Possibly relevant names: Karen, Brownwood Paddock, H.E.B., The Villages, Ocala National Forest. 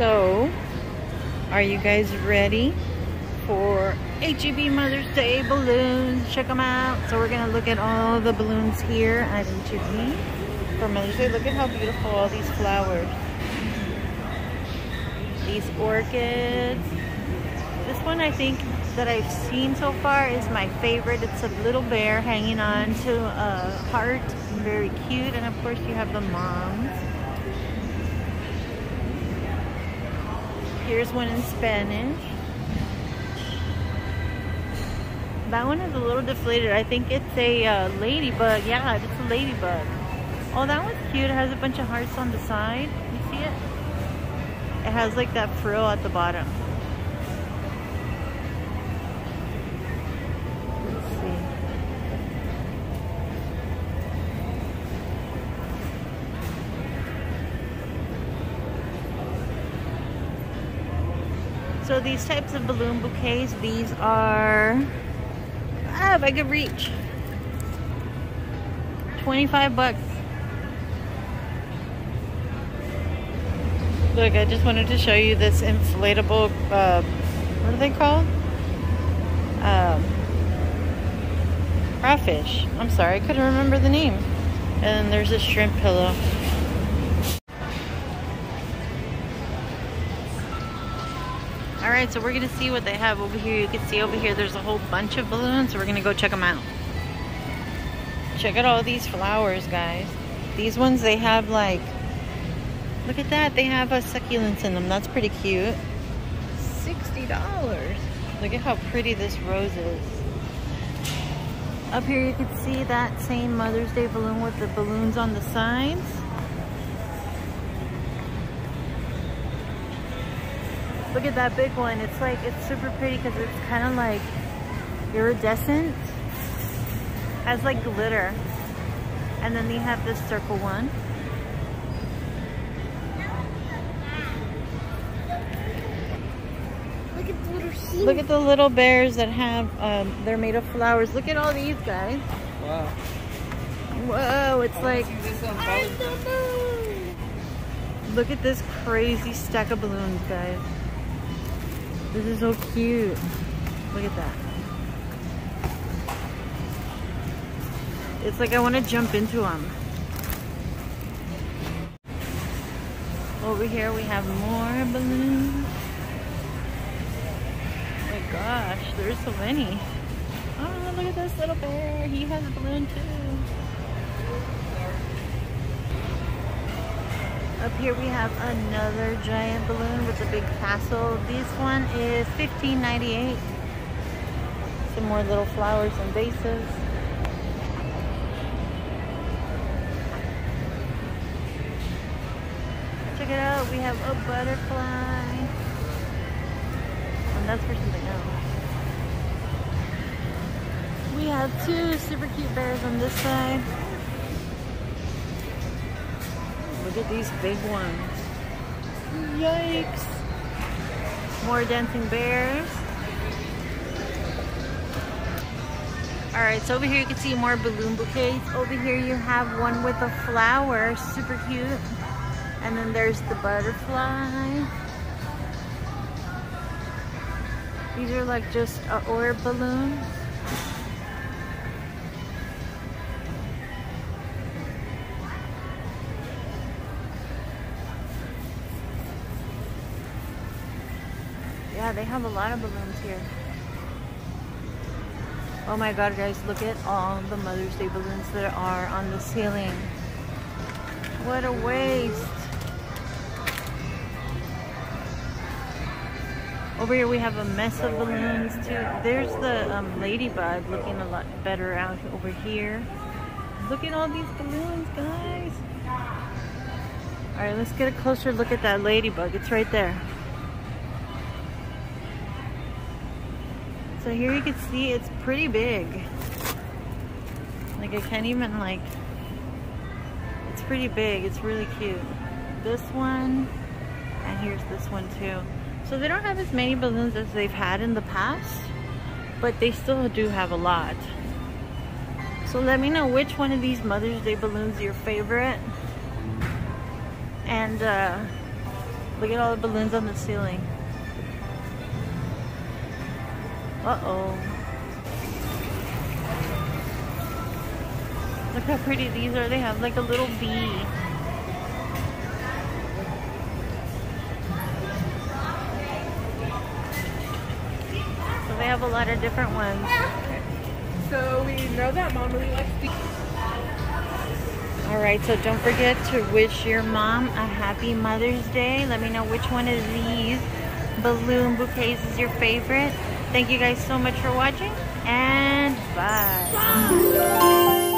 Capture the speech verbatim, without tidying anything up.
So, are you guys ready for H E B Mother's Day balloons? Check them out. So we're gonna look at all the balloons here. I didn't choose me for Mother's Day. Look at how beautiful all these flowers. These orchids. This one I think that I've seen so far is my favorite. It's a little bear hanging on to a heart. Very cute. And of course you have the moms. Here's one in Spanish. That one is a little deflated. I think it's a uh, ladybug. Yeah, it's a ladybug. Oh, that one's cute. It has a bunch of hearts on the side. You see it? It has like that frill at the bottom. So these types of balloon bouquets, these are, ah, if I could reach, twenty-five bucks. Look, I just wanted to show you this inflatable, uh, what are they called? Um, crawfish. I'm sorry, I couldn't remember the name. And there's a shrimp pillow. Alright, so we're going to see what they have over here. You can see over here there's a whole bunch of balloons. So we're going to go check them out. Check out all these flowers, guys. These ones they have like... Look at that. They have a succulents in them. That's pretty cute. sixty dollars. Look at how pretty this rose is. Up here you can see that same Mother's Day balloon with the balloons on the sides. Look at that big one. It's like, it's super pretty because it's kind of like iridescent. Has like glitter. And then you have this circle one. Look at the little sheep. Look at the little bears that have, um, they're made of flowers. Look at all these guys. Wow. Whoa, it's like... I don't know. Look at this crazy stack of balloons, guys. This is so cute. Look at that. It's like I want to jump into them. Over here we have more balloons. Oh my gosh, there's so many. Oh, look at this little bear. He has a balloon too. Up here we have another giant balloon with a big castle. This one is fifteen ninety-eight. Some more little flowers and vases. Check it out, we have a butterfly. And that's for something else. We have two super cute bears on this side. Look at these big ones. Yikes. More dancing bears. Alright, so over here you can see more balloon bouquets. Over here you have one with a flower. Super cute. And then there's the butterfly. These are like just an orb balloon. Yeah, they have a lot of balloons here. Oh my god, guys, look at all the Mother's Day balloons that are on the ceiling. What a waste. Over here we have a mess of balloons too. There's the um, ladybug looking a lot better out over here. Look at all these balloons, guys. Alright, let's get a closer look at that ladybug. It's right there. So here you can see it's pretty big. Like I can't even like, it's pretty big, it's really cute. This one, and here's this one too. So they don't have as many balloons as they've had in the past, but they still do have a lot. So let me know which one of these Mother's Day balloons is your favorite. And uh, Look at all the balloons on the ceiling. Uh-oh. Look how pretty these are. They have like a little bee. So they have a lot of different ones. So we know that Mom really likes bees. Alright, so don't forget to wish your mom a happy Mother's Day. Let me know which one of these balloon bouquets is your favorite. Thank you guys so much for watching, and bye. Bye.